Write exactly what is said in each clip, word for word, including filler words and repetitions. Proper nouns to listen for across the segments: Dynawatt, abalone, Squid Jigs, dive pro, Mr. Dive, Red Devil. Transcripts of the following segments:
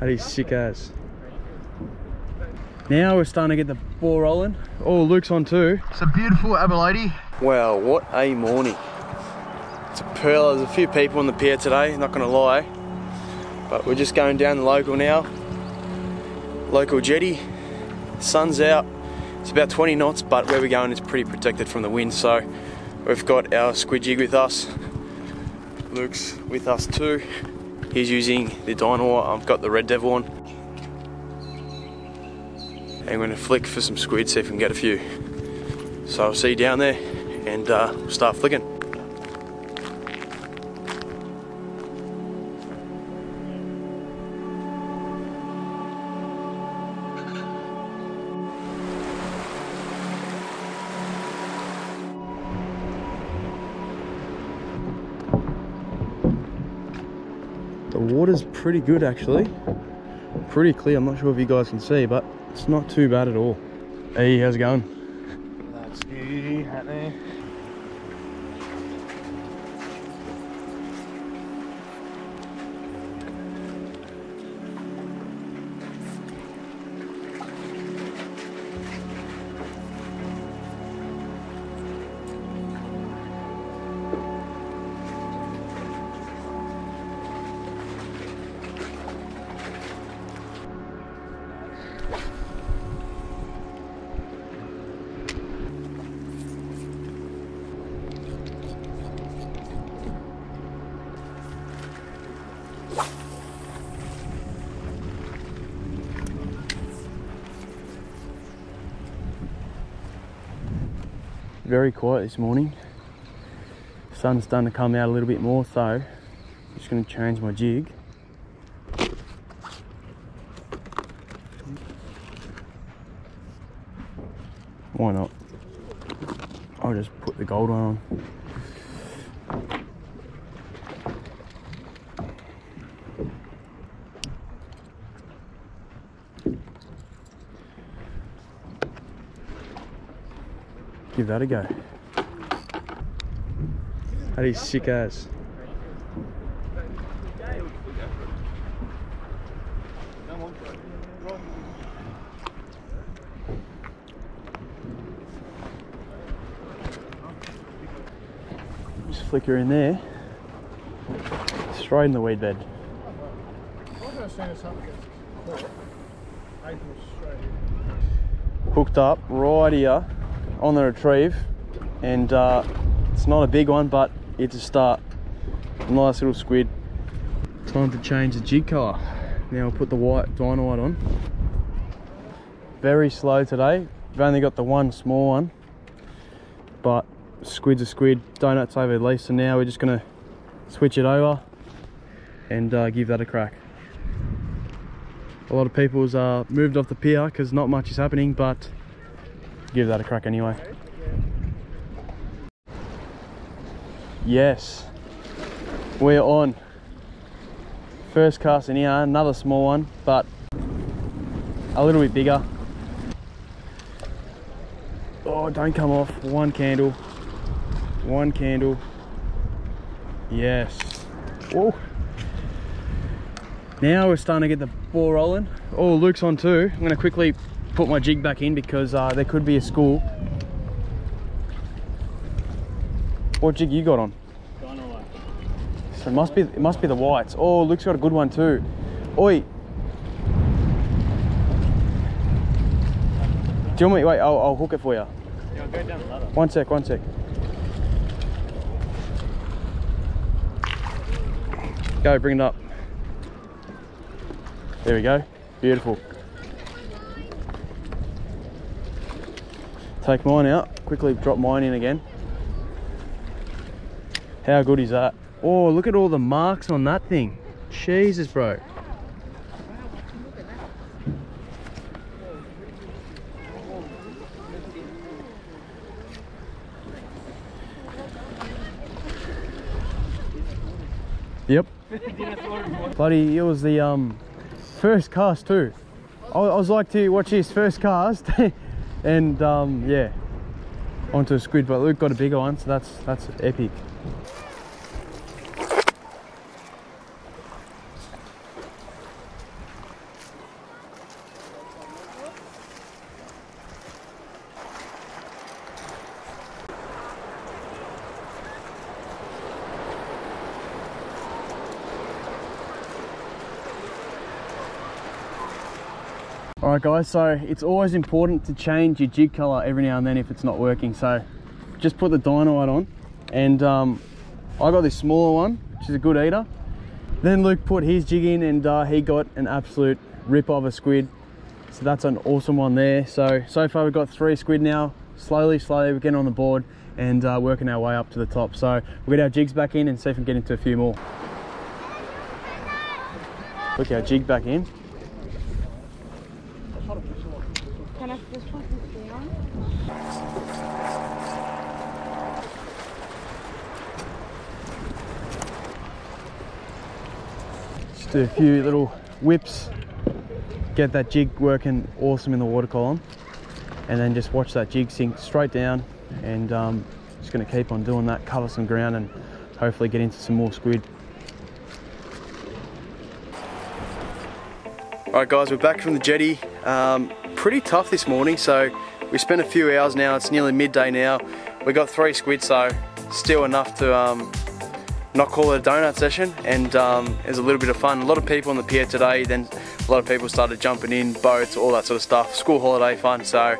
That is sick as. Now we're starting to get the ball rolling. Oh, Luke's on too. It's a beautiful Abalone. Wow, what a morning. It's a pearl. There's a few people on the pier today, not gonna lie. But we're just going down the local now. Local jetty, sun's out. It's about twenty knots, but where we're going is pretty protected from the wind, so we've got our squid jig with us. Luke's with us too. He's using the Dynawatt. I've got the Red Devil on. I'm going to flick for some squid, see if we can get a few. So I'll see you down there and uh, we'll start flicking. The water's pretty good actually. Pretty clear, I'm not sure if you guys can see, but it's not too bad at all. Hey, how's it going? That's you, Hatney. Very quiet this morning. The sun's starting to come out a little bit more, so I'm just going to change my jig. Why not? I'll just put the gold on. Give that a go. That is sick as. Just flick her in there. Straight in the weed bed. Hooked up right here. On the retrieve, and uh, it's not a big one, but it's a start. Nice little squid. Time to change the jig colour. Now I'll put the white Dynawatt on. Very slow today. We've only got the one small one, but squid's a squid. Donuts over at least, so now we're just gonna switch it over and uh, give that a crack. A lot of people's uh, moved off the pier because not much is happening, but give that a crack anyway. Yes, we're on. First cast in here, another small one, but a little bit bigger. Oh, don't come off. One candle. One candle. Yes. Whoa. Now we're starting to get the ball rolling. Oh, Luke's on too. I'm going to quickly put my jig back in because uh, there could be a school. What jig you got on? Dynawatt. So it must be it must be the whites. Oh, Luke's got a good one too. Oi. Do you want me? Wait, I'll, I'll hook it for you. Yeah, I'll go down the ladder. One sec, one sec. Go, bring it up. There we go. Beautiful. Take mine out, quickly drop mine in again. How good is that? Oh, look at all the marks on that thing. Jesus, bro. Yep. Bloody, it was the um, first cast too. I, I was like, to watch this first cast. And um, yeah, onto a squid, but Luke got a bigger one, so that's that's epic. All right guys, so it's always important to change your jig color every now and then if it's not working. So just put the Dynawatt on, and um, I got this smaller one, which is a good eater. Then Luke put his jig in, and uh, he got an absolute rip of a squid. So that's an awesome one there. So, so far we've got three squid now. Slowly, slowly we're getting on the board and uh, working our way up to the top. So we'll get our jigs back in and see if we can get into a few more. Look, our jig back in. Can I just put this down? Just do a few little whips, get that jig working awesome in the water column, and then just watch that jig sink straight down, and um, just going to keep on doing that, cover some ground and hopefully get into some more squid. Alright guys, we're back from the jetty. Um, pretty tough this morning, so we spent a few hours now, it's nearly midday now. We got three squid, so still enough to um, not call it a donut session, and um, it was a little bit of fun. A lot of people on the pier today, then a lot of people started jumping in, boats, all that sort of stuff. School holiday fun, so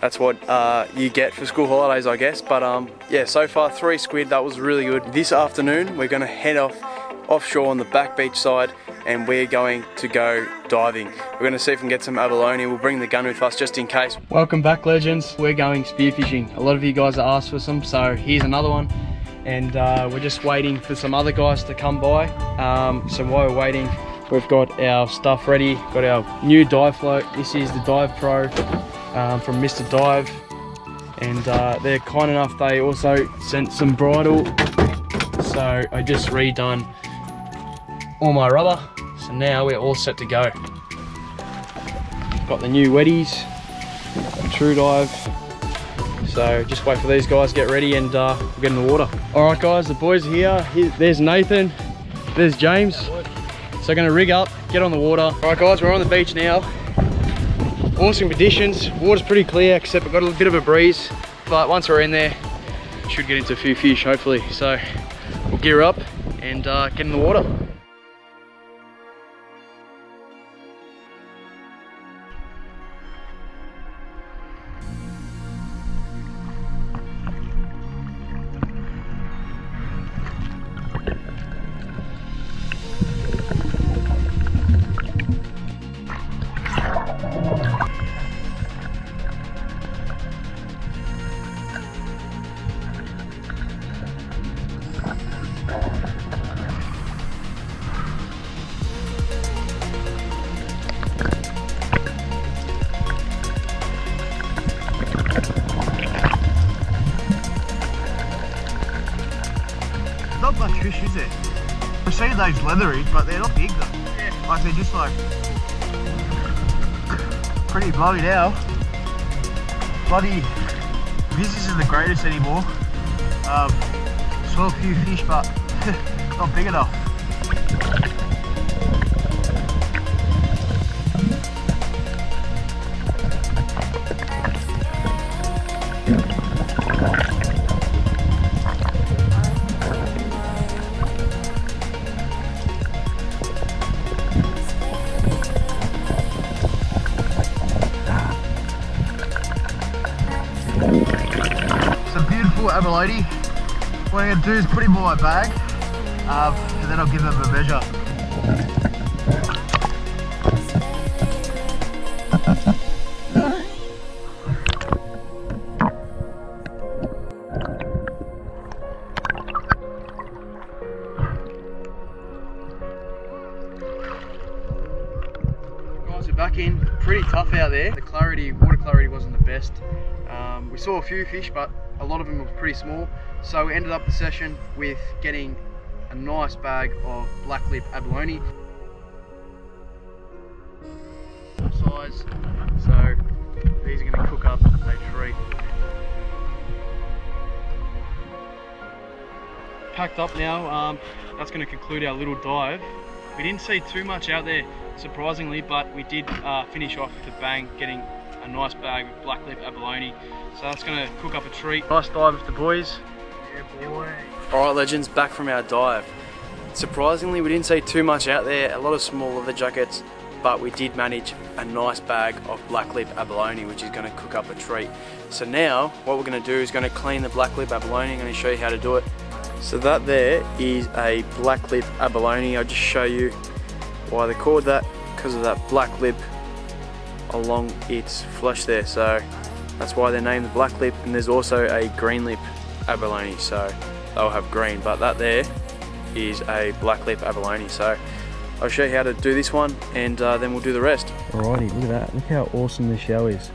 that's what uh, you get for school holidays, I guess. But um, yeah, so far three squid, that was really good. This afternoon, we're gonna head off offshore on the back beach side, and we're going to go diving. We're going to see if we can get some abalone. We'll bring the gun with us just in case. Welcome back, legends. We're going spearfishing. A lot of you guys have asked for some, so here's another one. And uh, we're just waiting for some other guys to come by. Um, so while we're waiting, we've got our stuff ready. Got our new dive float. This is the Dive Pro um, from Mister Dive. And uh, they're kind enough, they also sent some bridle. So I just redone all my rubber. So now we're all set to go. Got the new wetties, True Dive. So just wait for these guys, get ready, and uh, we'll get in the water. All right guys, the boys are here. Here there's Nathan, there's James. So gonna rig up, get on the water. All right guys, we're on the beach now. Awesome conditions, water's pretty clear, except we've got a bit of a breeze, but once we're in there, should get into a few fish, hopefully. So we'll gear up and uh, get in the water. Not much fish, is it? I see those leathery, but they're not big though. Yeah. Like they're just like pretty blowy now. Bloody this isn't the greatest anymore. Um, saw a few fish, but not big enough. Abalone. What I'm going to do is put him in my bag, um, and then I'll give him a measure. Guys, we're back in. Pretty tough out there. The clarity, water clarity wasn't the best. Um, we saw a few fish, but a lot of them were pretty small, so we ended up the session with getting a nice bag of blacklip abalone. Size, so these are going to cook up a treat. Packed up now, um, that's going to conclude our little dive. We didn't see too much out there, surprisingly, but we did uh, finish off with a bang, getting a nice bag of blacklip abalone. So that's gonna cook up a treat. Nice dive with the boys. Yeah, boy. All right, legends, back from our dive. Surprisingly, we didn't see too much out there. A lot of small leather jackets, but we did manage a nice bag of blacklip abalone, which is going to cook up a treat. So now what we're going to do is going to clean the blacklip abalone. I'm going to show you how to do it. So that there is a blacklip abalone. I'll just show you why they called that, because of that black lip along its flesh there. So that's why they're named the black lip. And there's also a green lip abalone, so they'll have green, but that there is a black lip abalone. So I'll show you how to do this one, and uh, then we'll do the rest. Alrighty, look at that. Look how awesome this shell is.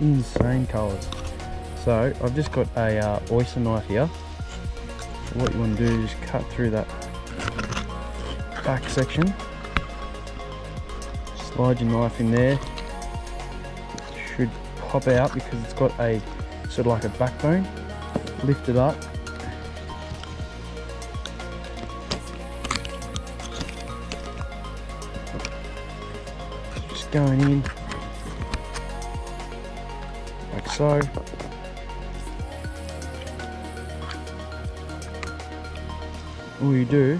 Insane colors. So I've just got a uh, oyster knife here. So what you want to do is just cut through that back section. Slide your knife in there. It should pop out because it's got a sort of like a backbone. Lift it up. Just going in like so. All you do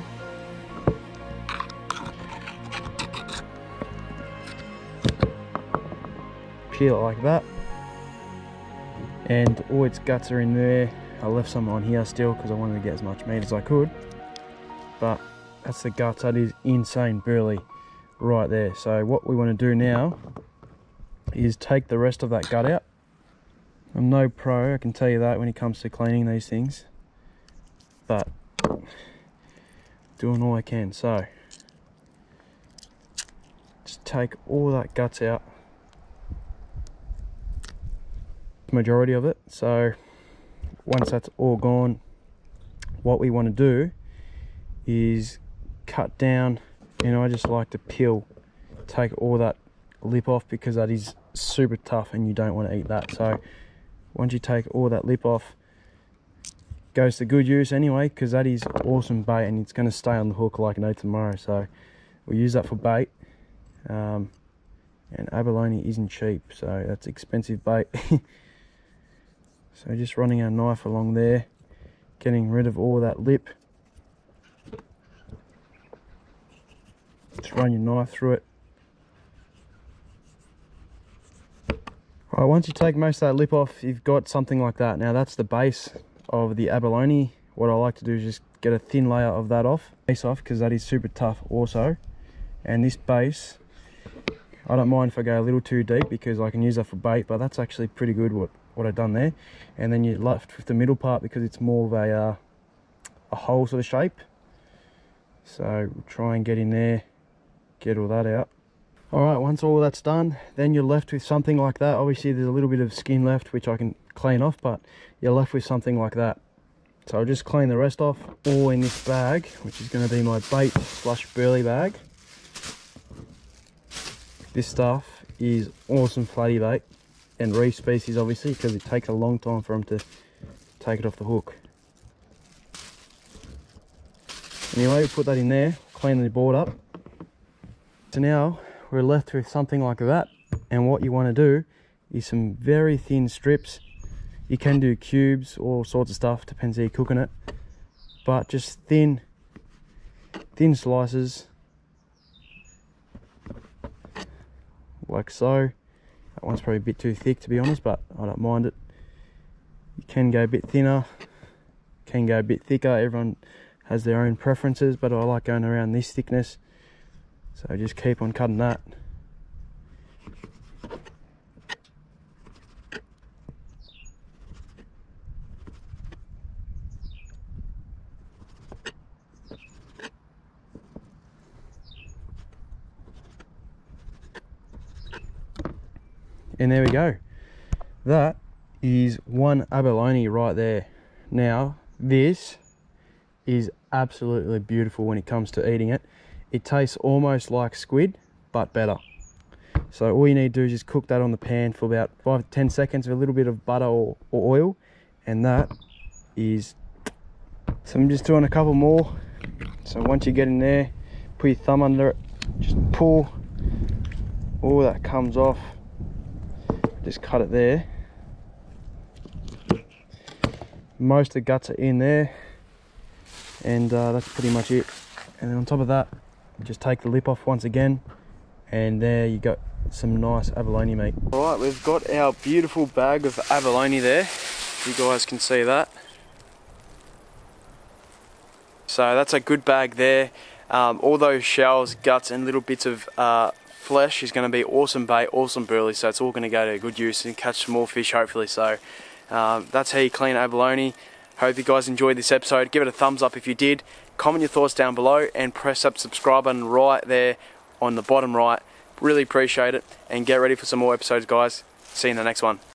peel it like that, and all its guts are in there. I left some on here still because I wanted to get as much meat as I could, but that's the guts. That is insane burly right there. So what we want to do now is take the rest of that gut out. I'm no pro, I can tell you that, when it comes to cleaning these things, but doing all I can. So just take all that guts out, majority of it. So once that's all gone, what we want to do is cut down, and I just like to peel, take all that lip off, because that is super tough and you don't want to eat that. So once you take all that lip off, goes to good use anyway, because that is awesome bait and it's going to stay on the hook like no tomorrow. So we'll use that for bait, um, and abalone isn't cheap, so that's expensive bait. So just running our knife along there, getting rid of all that lip. Just run your knife through it. Alright, once you take most of that lip off, you've got something like that. Now that's the base of the abalone. What I like to do is just get a thin layer of that off, base off, because that is super tough also. And this base, I don't mind if I go a little too deep because I can use that for bait, but that's actually pretty good what what I've done there. And then you're left with the middle part because it's more of a uh, a hole sort of shape. So we'll try and get in there, get all that out. All right, once all that's done, then you're left with something like that. Obviously there's a little bit of skin left which I can clean off, but you're left with something like that. So I'll just clean the rest off, all in this bag, which is going to be my bait flush burley bag. This stuff is awesome flatty bait and reef species, obviously, because it takes a long time for them to take it off the hook. Anyway, put that in there, clean the board up. So now we're left with something like that, and what you want to do is some very thin strips. You can do cubes, all sorts of stuff, depends how you're cooking it, but just thin, thin slices, like so. That one's probably a bit too thick, to be honest, but I don't mind it. You can go a bit thinner, can go a bit thicker. Everyone has their own preferences, but I like going around this thickness. So just keep on cutting that. And there we go. That is one abalone right there. Now, this is absolutely beautiful when it comes to eating it. It tastes almost like squid, but better. So all you need to do is just cook that on the pan for about five to ten seconds with a little bit of butter or, or oil. And that is... So I'm just doing a couple more. So once you get in there, put your thumb under it, just pull. All that comes off. Just cut it there. Most of the guts are in there, and uh, that's pretty much it. And then on top of that, just take the lip off once again and there you got some nice abalone meat. All right, we've got our beautiful bag of abalone there. You guys can see that. So that's a good bag there. Um, all those shells, guts, and little bits of uh, flesh is going to be awesome bait, awesome burley. So it's all going to go to good use and catch some more fish, hopefully. So um, that's how you clean abalone. Hope you guys enjoyed this episode. Give it a thumbs up if you did. Comment your thoughts down below and press that subscribe button right there on the bottom right. Really appreciate it, and get ready for some more episodes, guys. See you in the next one.